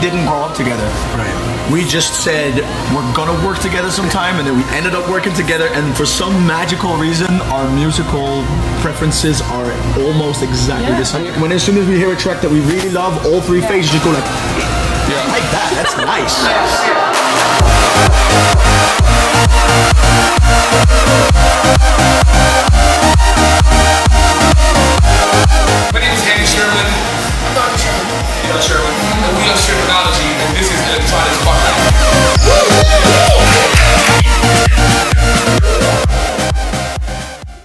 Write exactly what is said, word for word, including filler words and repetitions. Didn't grow up together. Right. We just said we're gonna work together sometime, and then we ended up working together. And for some magical reason, our musical preferences are almost exactly yeah. the same. When as soon as we hear a track that we really love, all three yeah. phases just go like, yeah, like that. That's nice. My name is Hank Sherman. I'm Sherman. Sherman. And we are Shermanology, and this is the Enterprise.